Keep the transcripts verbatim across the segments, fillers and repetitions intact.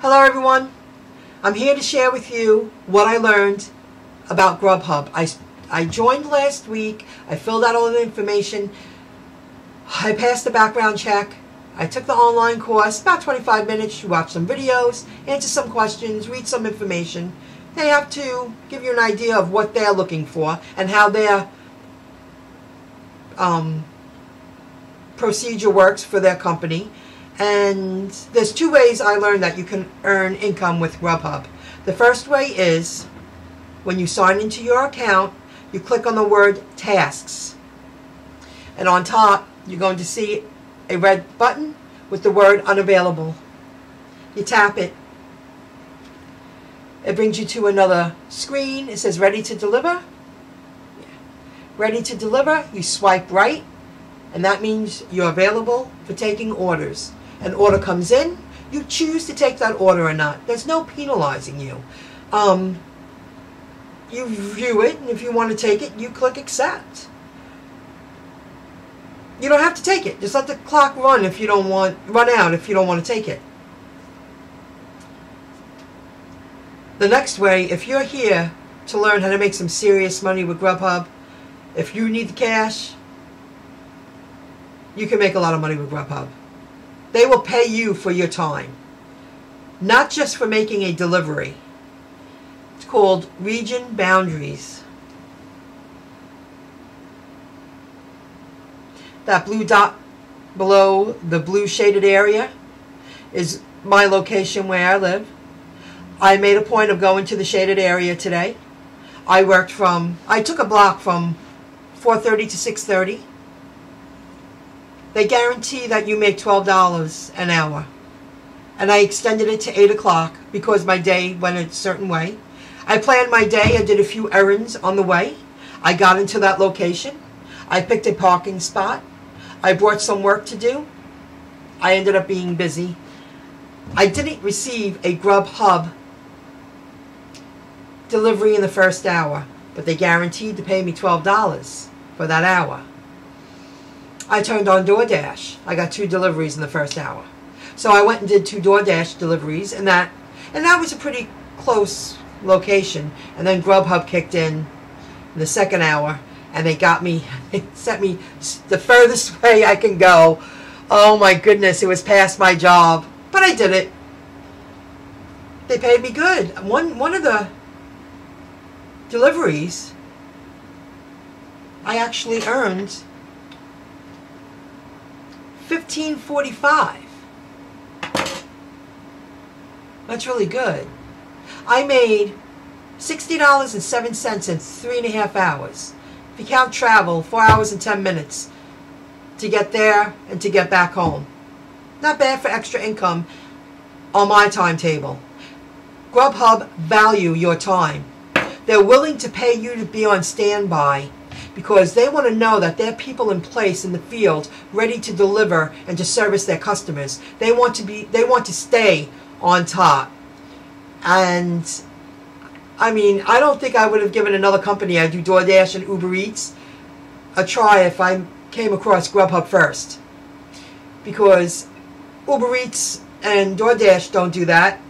Hello everyone, I'm here to share with you what I learned about Grubhub. I, I joined last week, I filled out all the information, I passed the background check, I took the online course, about twenty-five minutes to watch some videos, answer some questions, read some information. They have to give you an idea of what they're looking for and how their um, procedure works for their company. And there's two ways I learned that you can earn income with Grubhub. The first way is when you sign into your account, you click on the word tasks. And on top, you're going to see a red button with the word unavailable. You tap it. It brings you to another screen. It says ready to deliver. Yeah. Ready to deliver. You swipe right, and that means you're available for taking orders. An order comes in, you choose to take that order or not. There's no penalizing you. Um, you view it, and if you want to take it, you click accept. You don't have to take it. Just let the clock run if you don't want run out if you don't want to take it. The next way, if you're here to learn how to make some serious money with Grubhub, if you need the cash, you can make a lot of money with Grubhub. They will pay you for your time, not just for making a delivery. It's called region boundaries. That blue dot below the blue shaded area is my location where I live. I made a point of going to the shaded area today. I worked from, I took a block from four thirty to six thirty. They guarantee that you make twelve dollars an hour. And I extended it to eight o'clock because my day went a certain way. I planned my day. I did a few errands on the way. I got into that location. I picked a parking spot. I brought some work to do. I ended up being busy. I didn't receive a Grubhub delivery in the first hour, but they guaranteed to pay me twelve dollars for that hour. I turned on DoorDash. I got two deliveries in the first hour. So I went and did two DoorDash deliveries, and that and that was a pretty close location. And then Grubhub kicked in in the second hour, and they got me, they sent me the furthest way I can go. Oh my goodness, it was past my job, but I did it. They paid me good. One, one of the deliveries, I actually earned fifteen forty-five. That's really good. I made sixty dollars and seven cents in three and a half hours. If you count travel, four hours and ten minutes to get there and to get back home. Not bad for extra income on my timetable. Grubhub value your time. They're willing to pay you to be on standby, because they want to know that there are people in place in the field ready to deliver and to service their customers. They want to be, they want to stay on top. And I mean, I don't think I would have given another company I do DoorDash and Uber Eats a try if I came across Grubhub first, because Uber Eats and DoorDash don't do that.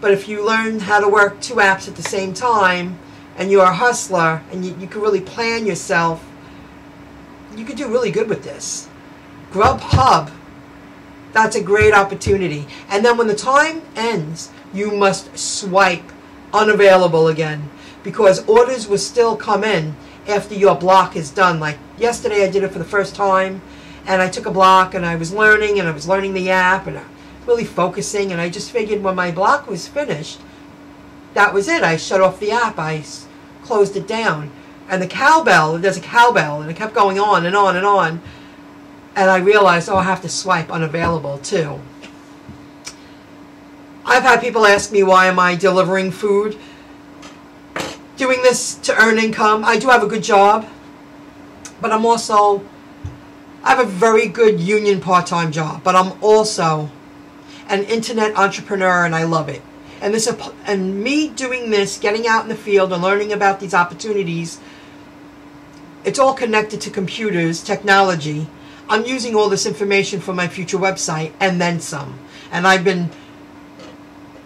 But if you learn how to work two apps at the same time, and you're a hustler, and you, you can really plan yourself, you could do really good with this. Grubhub, that's a great opportunity. And then when the time ends, you must swipe unavailable again, because orders will still come in after your block is done. Like yesterday, I did it for the first time, and I took a block, and I was learning, and I was learning the app, and I was really focusing, and I just figured when my block was finished, that was it. I shut off the app. I closed it down. And the cowbell, there's a cowbell, and it kept going on and on and on. And I realized, oh, I have to swipe unavailable too. I've had people ask me, why am I delivering food? Doing this to earn income. I do have a good job, but I'm also, I have a very good union part-time job, but I'm also an internet entrepreneur, and I love it. And this, and me doing this, getting out in the field and learning about these opportunities, it's all connected to computers, technology. I'm using all this information for my future website and then some. And I've been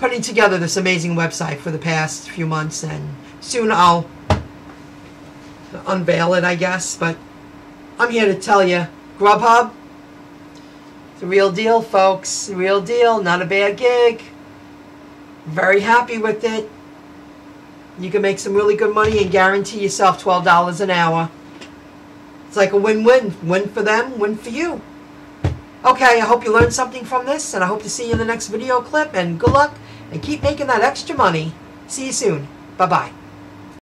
putting together this amazing website for the past few months, and soon I'll unveil it, I guess. But I'm here to tell you, Grubhub, it's a real deal, folks. Real deal, not a bad gig. Very happy with it. You can make some really good money and guarantee yourself twelve dollars an hour. It's like a win-win. Win for them, win for you. Okay, I hope you learned something from this, and I hope to see you in the next video clip, and good luck, and keep making that extra money. See you soon. Bye-bye.